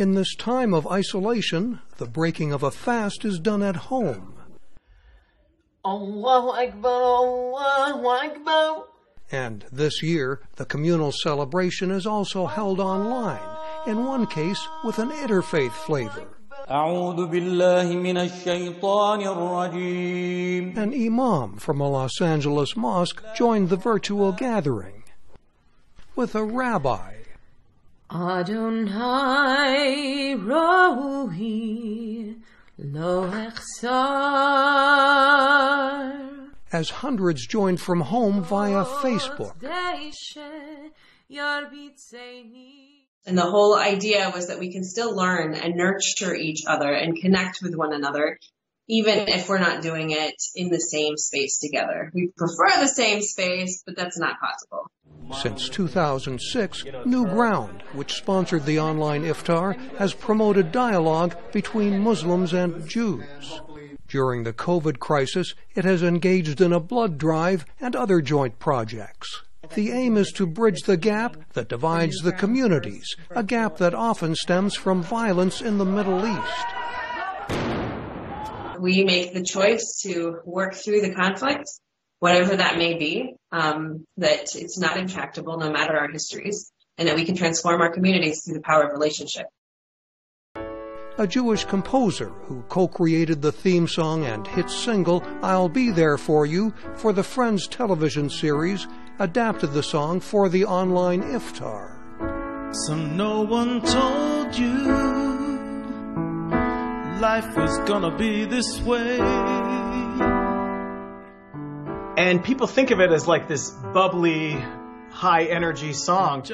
In this time of isolation, the breaking of a fast is done at home. Allahu Akbar, Allahu Akbar. And this year, the communal celebration is also held online, in one case with an interfaith flavor. An imam from a Los Angeles mosque joined the virtual gathering with a rabbi. Adonai Rohi Lo Echsar. As hundreds joined from home via Facebook. And the whole idea was that we can still learn and nurture each other and connect with one another, even if we're not doing it in the same space together. We prefer the same space, but that's not possible. Since 2006, New Ground, which sponsored the online iftar, has promoted dialogue between Muslims and Jews. During the COVID crisis, it has engaged in a blood drive and other joint projects. The aim is to bridge the gap that divides the communities, a gap that often stems from violence in the Middle East. We make the choice to work through the conflict, whatever that may be, that it's not intractable no matter our histories, and that we can transform our communities through the power of relationship. A Jewish composer who co-created the theme song and hit single, I'll Be There For You, for the Friends television series, adapted the song for the online iftar. So no one told you life was gonna be this way. And people think of it as like this bubbly, high-energy song.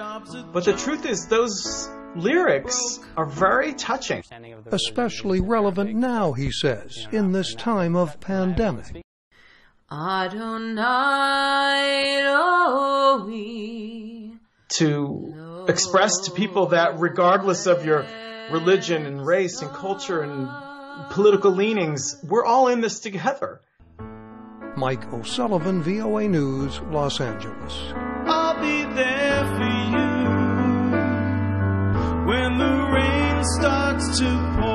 But the truth is those lyrics are very touching. Especially relevant now, he says, in this time of pandemic. To express to people that regardless of your religion and race and culture and political leanings, we're all in this together. Mike O'Sullivan, VOA News, Los Angeles. I'll be there for you when the rain starts to pour.